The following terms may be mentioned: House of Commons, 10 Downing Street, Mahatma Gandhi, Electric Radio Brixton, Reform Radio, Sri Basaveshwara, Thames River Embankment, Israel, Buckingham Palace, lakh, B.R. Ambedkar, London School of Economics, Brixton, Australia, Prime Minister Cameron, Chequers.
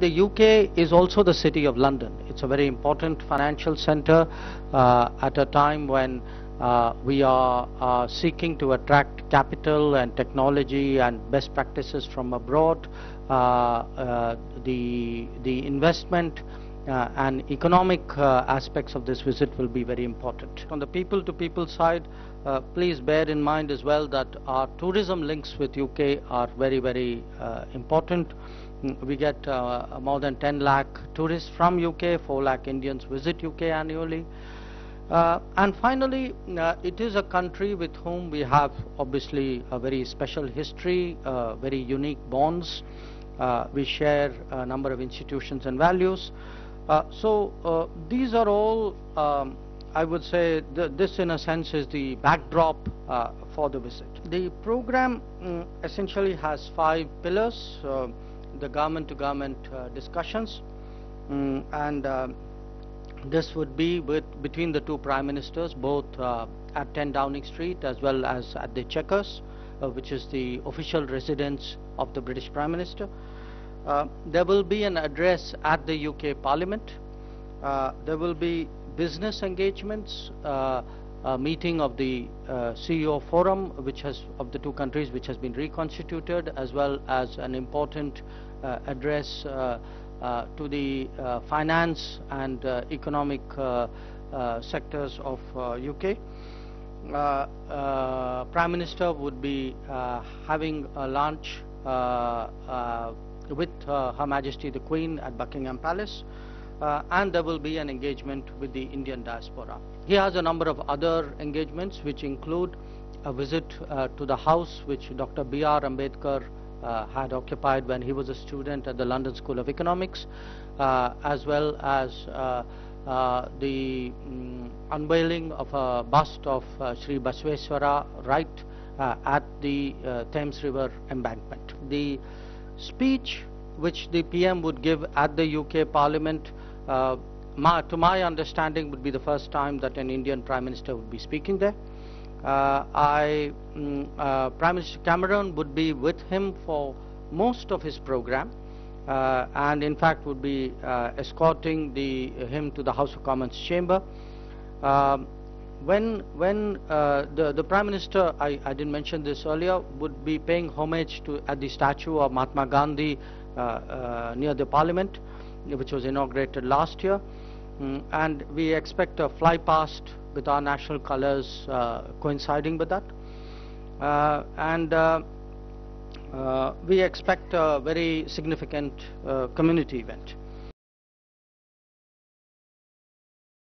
The UK is also the city of London. It's a very important financial centre at a time when we are seeking to attract capital and technology and best practices from abroad. The investment and economic aspects of this visit will be very important. On the people-to-people side, please bear in mind as well that our tourism links with UK are very, very important. We get more than 10 lakh tourists from UK, 4 lakh Indians visit UK annually. And finally, it is a country with whom we have obviously a very special history, very unique bonds. We share a number of institutions and values. So these are all, I would say, this in a sense is the backdrop for the visit. The program essentially has 5 pillars. The government-to-government discussions, and this would be between the two prime ministers, both at 10 Downing Street as well as at the Chequers, which is the official residence of the British Prime Minister. There will be an address at the UK Parliament. There will be business engagements, a meeting of the CEO forum of the two countries, which has been reconstituted, as well as an important address to the finance and economic sectors of UK. Prime Minister would be having a lunch with Her Majesty the Queen at Buckingham Palace. And there will be an engagement with the Indian diaspora. He has a number of other engagements which include a visit to the house which Dr. B.R. Ambedkar had occupied when he was a student at the London School of Economics, as well as the unveiling of a bust of Sri Basaveshwara right at the Thames River Embankment. The speech which the PM would give at the UK Parliament, to my understanding, would be the first time that an Indian Prime Minister would be speaking there. Prime Minister Cameron would be with him for most of his program, and in fact would be escorting him to the House of Commons chamber. When the Prime Minister, I didn't mention this earlier, would be paying homage at the statue of Mahatma Gandhi near the Parliament, which was inaugurated last year, and we expect a fly past with our national colors coinciding with that, and we expect a very significant community event.